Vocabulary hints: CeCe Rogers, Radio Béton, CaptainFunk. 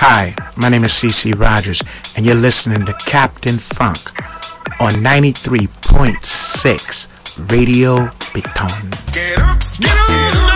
Hi, my name is CeCe Rogers, and you're listening to Captain Funk on 93.6 Radio Béton. Get up, get up.